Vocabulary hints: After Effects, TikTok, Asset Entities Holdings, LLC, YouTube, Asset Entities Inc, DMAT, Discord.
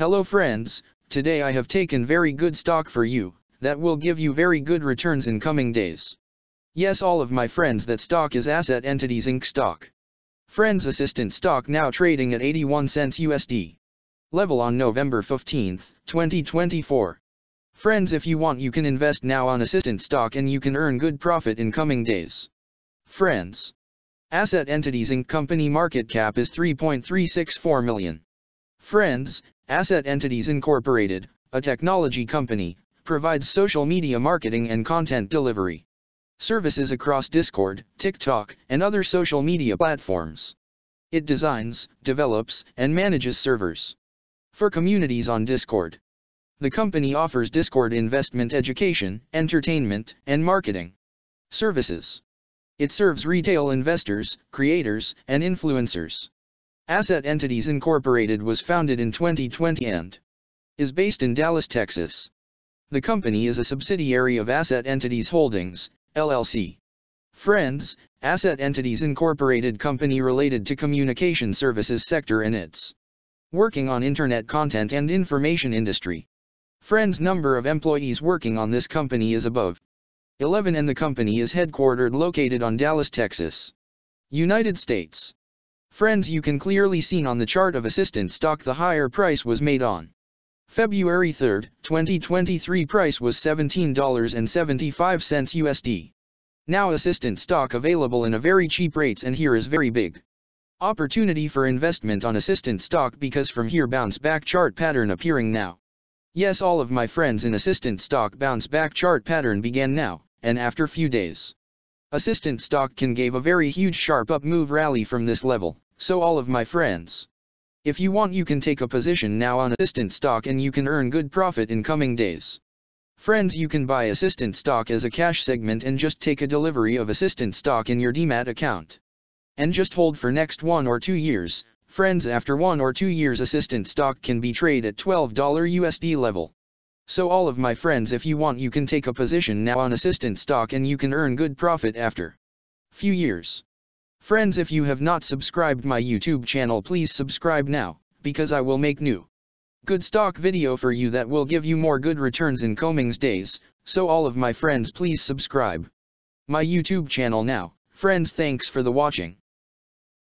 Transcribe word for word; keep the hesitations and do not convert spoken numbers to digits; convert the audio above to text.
Hello friends, today I have taken very good stock for you, that will give you very good returns in coming days. Yes, all of my friends, that stock is Asset Entities Incorporated stock. Friends, assistant stock now trading at eighty-one cents U S D. Level on November fifteenth, twenty twenty-four. Friends, if you want you can invest now on assistant stock and you can earn good profit in coming days. Friends, Asset Entities Incorporated company market cap is three point three six four million. Friends, Asset Entities Incorporated, a technology company, provides social media marketing and content delivery services across Discord, TikTok, and other social media platforms. It designs, develops, and manages servers for communities on Discord. The company offers Discord investment education, entertainment, and marketing services. It serves retail investors, creators, and influencers. Asset Entities Incorporated was founded in twenty twenty and is based in Dallas, Texas. The company is a subsidiary of Asset Entities Holdings, L L C. Friends, Asset Entities Incorporated company related to communication services sector and it's working on internet content and information industry. Friends, number of employees working on this company is above eleven and the company is headquartered located on Dallas, Texas, United States. Friends, you can clearly see on the chart of assistant stock the higher price was made on February third, twenty twenty-three. Price was seventeen dollars and seventy-five cents U S D. Now assistant stock available in a very cheap rates, and here is very big opportunity for investment on assistant stock because from here bounce back chart pattern appearing now. Yes, all of my friends, in assistant stock bounce back chart pattern began now, and after few days assistant stock can give a very huge sharp up move rally from this level. So all of my friends, if you want you can take a position now on assistant stock and you can earn good profit in coming days. Friends, you can buy assistant stock as a cash segment and just take a delivery of assistant stock in your D M A T account and just hold for next one or two years. Friends, after one or two years assistant stock can be traded at twelve dollars U S D level. So all of my friends, if you want you can take a position now on assistant stock and you can earn good profit after few years. Friends, if you have not subscribed my YouTube channel, please subscribe now, because I will make new good stock video for you that will give you more good returns in coming days. So all of my friends, please subscribe my YouTube channel now. Friends, thanks for the watching.